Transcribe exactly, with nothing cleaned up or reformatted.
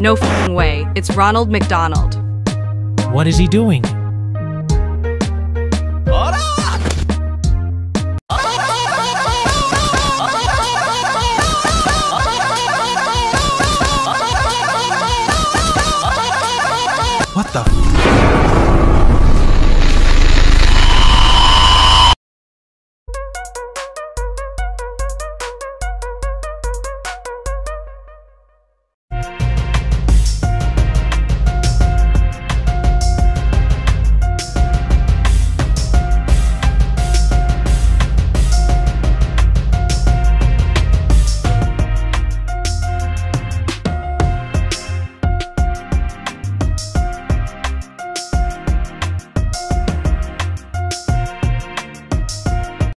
No f***ing way. It's Ronald McDonald. What is he doing?